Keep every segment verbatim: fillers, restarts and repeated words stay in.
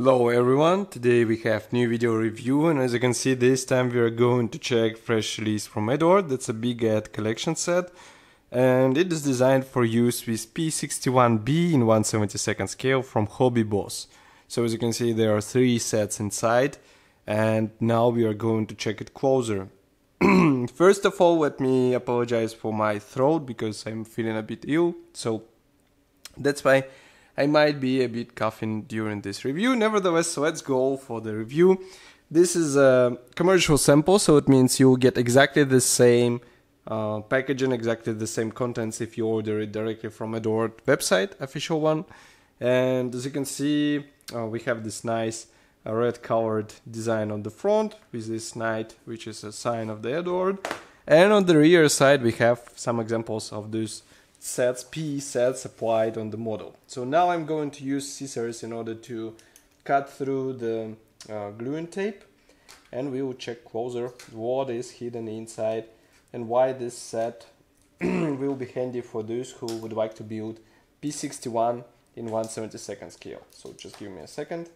Hello everyone, today we have new video review, and as you can see this time we are going to check fresh release from Eduard. That's a Big Ed collection set, and it is designed for use with P sixty-one B in one seventy-second scale from Hobby Boss. So as you can see there are three sets inside, and now we are going to check it closer. First of all, let me apologize for my throat because I'm feeling a bit ill, so that's why I might be a bit coughing during this review. Nevertheless, let's go for the review. This is a commercial sample, so it means you'll get exactly the same uh, packaging, exactly the same contents if you order it directly from Eduard website, official one. And as you can see, uh, we have this nice uh, red colored design on the front with this knight, which is a sign of the Eduard. And on the rear side, we have some examples of these sets, P E sets applied on the model. So now I'm going to use scissors in order to cut through the uh, gluing tape, and we will check closer what is hidden inside and why this set will be handy for those who would like to build P sixty-one in one seventy-second scale. So just give me a second.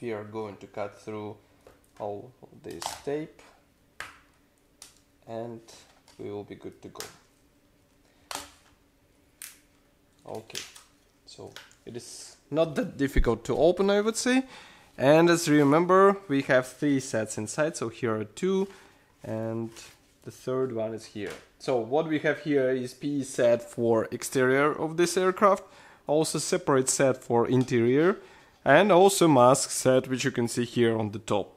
We are going to cut through all this tape and we will be good to go. Okay, so it is not that difficult to open, I would say. And as you remember, we have three sets inside, so here are two, and the third one is here. So what we have here is P E set for exterior of this aircraft, also separate set for interior, and also mask set, which you can see here on the top.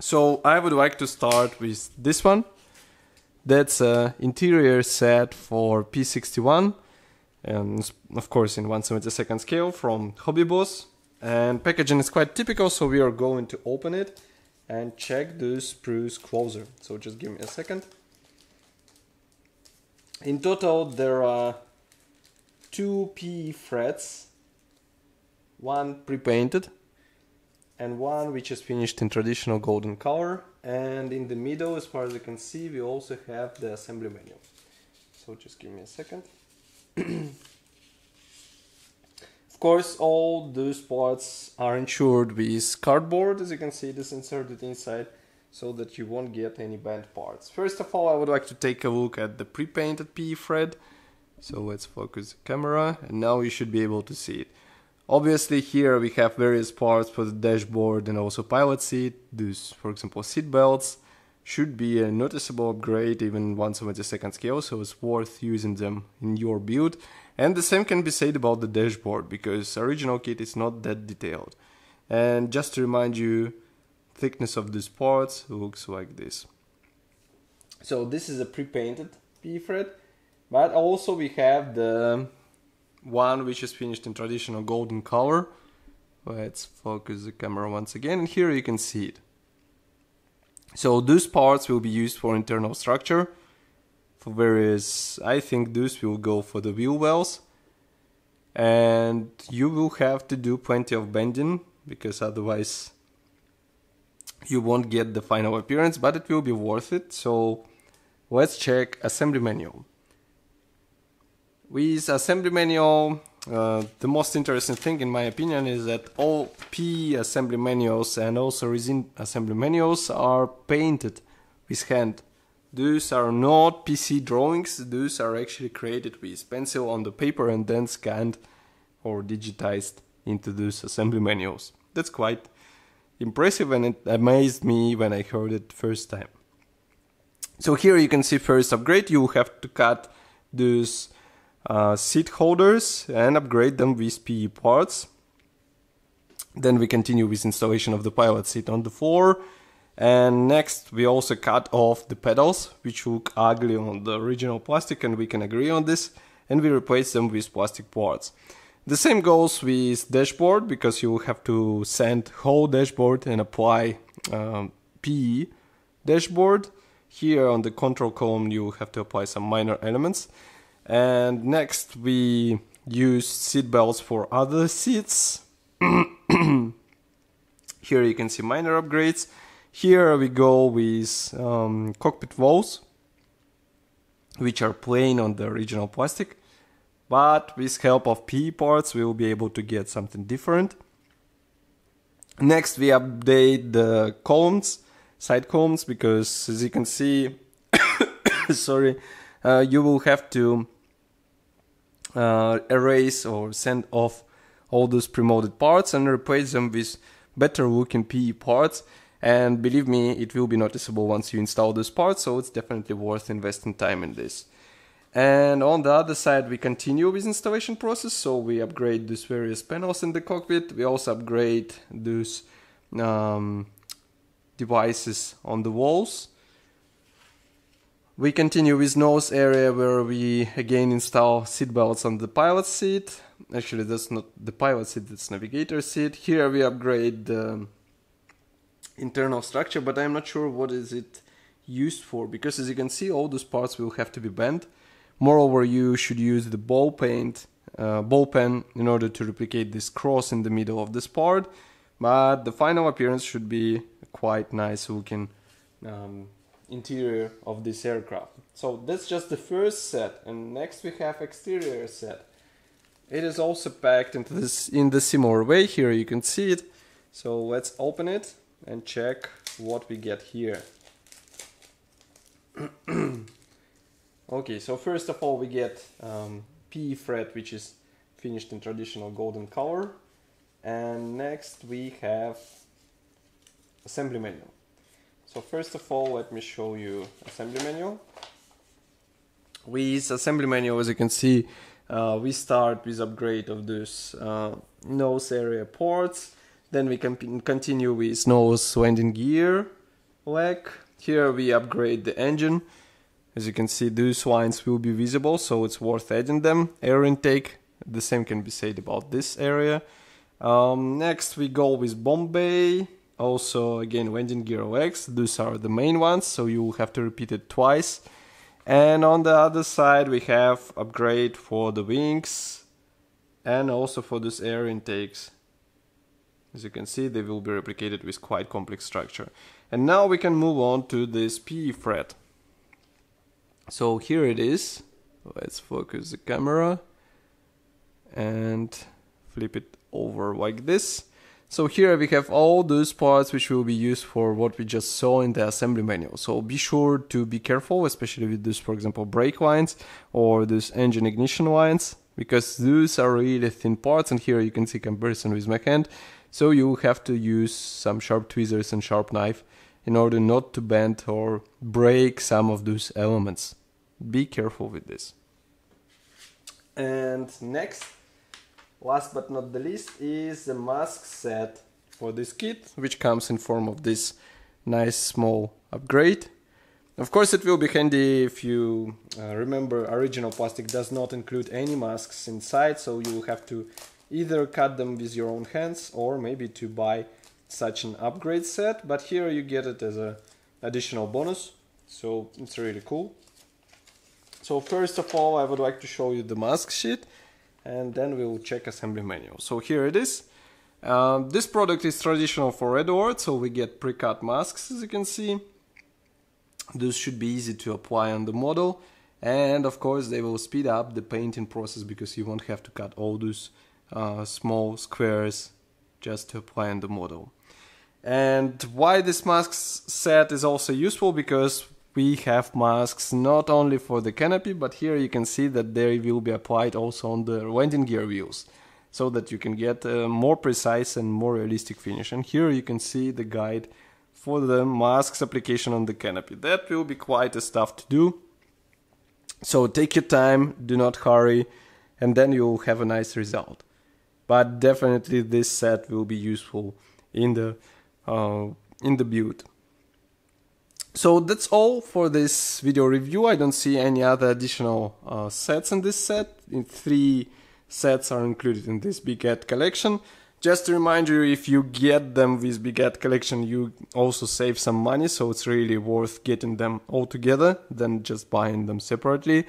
So I would like to start with this one. That's an interior set for P sixty-one. And of course in one seventy-second scale from Hobby Boss, and packaging is quite typical, so we are going to open it and check those sprues closer. So just give me a second. In total there are two P E frets, one pre-painted and one which is finished in traditional golden color, and in the middle, as far as you can see, we also have the assembly manual. So just give me a second. Of course, all those parts are insured with cardboard. As you can see, it is inserted inside so that you won't get any bent parts. First of all, I would like to take a look at the pre-painted P E thread. So let's focus the camera, and now you should be able to see it. Obviously, here we have various parts for the dashboard and also pilot seat. These, for example, seat belts should be a noticeable upgrade even one seventy-second scale, so it's worth using them in your build. And the same can be said about the dashboard, because original kit is not that detailed. And just to remind you, thickness of these parts looks like this. So this is a pre-painted P E thread, but also we have the one which is finished in traditional golden color. Let's focus the camera once again, and here you can see it. So those parts will be used for internal structure, for various, I think those will go for the wheel wells, and you will have to do plenty of bending, because otherwise you won't get the final appearance, but it will be worth it. So let's check assembly manual. With assembly manual, uh, the most interesting thing in my opinion is that all P E assembly manuals and also resin assembly manuals are painted with hand. These are not P C drawings, these are actually created with pencil on the paper and then scanned or digitized into those assembly manuals. That's quite impressive, and it amazed me when I heard it first time. So here you can see first upgrade. You have to cut those Uh, seat holders and upgrade them with P E parts. Then we continue with installation of the pilot seat on the floor, and next we also cut off the pedals, which look ugly on the original plastic, and we can agree on this, and we replace them with plastic parts. The same goes with dashboard, because you have to sand whole dashboard and apply um, P E dashboard. Here on the control column you have to apply some minor elements. And next we use seat belts for other seats. Here you can see minor upgrades. Here we go with um, cockpit walls, which are plain on the original plastic, but with help of P E parts we will be able to get something different. Next we update the columns, side columns, because as you can see, sorry, uh, you will have to uh, erase or send off all those pre-molded parts and replace them with better looking P E parts. And believe me, it will be noticeable once you install those parts, so it's definitely worth investing time in this. And on the other side, we continue with installation process, so we upgrade these various panels in the cockpit. We also upgrade those um, devices on the walls. We continue with nose area, where we again install seat belts on the pilot seat. Actually, that's not the pilot seat, that's navigator seat. Here we upgrade the internal structure, but I'm not sure what is it used for, because as you can see, all those parts will have to be bent. Moreover, you should use the ball paint, uh, ball pen in order to replicate this cross in the middle of this part. But the final appearance should be a quite nice looking Um, interior of this aircraft. So that's just the first set, and next we have exterior set. It is also packed into this in the similar way. Here you can see it. So let's open it and check what we get here. Okay, so first of all we get um, P E fret, which is finished in traditional golden color, and next we have assembly manual. So first of all, let me show you assembly manual. With assembly manual, as you can see, uh, we start with upgrade of this uh, nose area ports. Then we can continue with nose landing gear leg. Here we upgrade the engine. As you can see, these lines will be visible, so it's worth adding them. Air intake, the same can be said about this area. Um, next we go with bomb bay. Also, again, landing gear legs, these are the main ones, so you will have to repeat it twice. And on the other side we have upgrade for the wings and also for these air intakes. As you can see, they will be replicated with quite complex structure. And now we can move on to this P E fret. So here it is. Let's focus the camera and flip it over like this. So here we have all those parts which will be used for what we just saw in the assembly manual. So be sure to be careful, especially with these, for example, brake lines or these engine ignition lines, because those are really thin parts, and here you can see comparison with my hand. So you will have to use some sharp tweezers and sharp knife in order not to bend or break some of those elements. Be careful with this. And next, last but not the least, is the mask set for this kit, which comes in form of this nice small upgrade. Of course, it will be handy if you uh, remember, original plastic does not include any masks inside, so you will have to either cut them with your own hands or maybe to buy such an upgrade set, but here you get it as an additional bonus, so it's really cool. So first of all, I would like to show you the mask sheet, and then we'll check assembly manual. So here it is. Um, this product is traditional for Eduard, so we get pre-cut masks, as you can see. Those should be easy to apply on the model, and of course they will speed up the painting process, because you won't have to cut all those uh, small squares just to apply on the model. And why this mask set is also useful, because we have masks not only for the canopy, but here you can see that they will be applied also on the landing gear wheels, so that you can get a more precise and more realistic finish. And here you can see the guide for the masks application on the canopy. That will be quite a stuff to do, so take your time, do not hurry, and then you'll have a nice result. But definitely this set will be useful in the, uh, in the build. So that's all for this video review. I don't see any other additional uh, sets in this set. In three sets are included in this Big Ed collection. Just to remind you, if you get them with Big Ed collection, you also save some money, so it's really worth getting them all together than just buying them separately.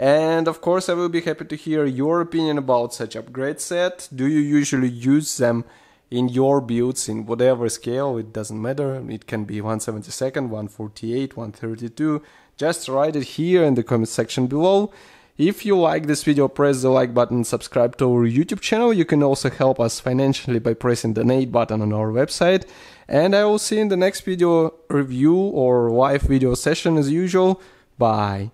And of course I will be happy to hear your opinion about such upgrade set. Do you usually use them in your builds, in whatever scale? It doesn't matter, it can be one seventy-second, one forty-eight, one thirty-two, just write it here in the comment section below. If you like this video, press the like button, subscribe to our YouTube channel. You can also help us financially by pressing the donate button on our website. And I will see you in the next video review or live video session as usual. Bye.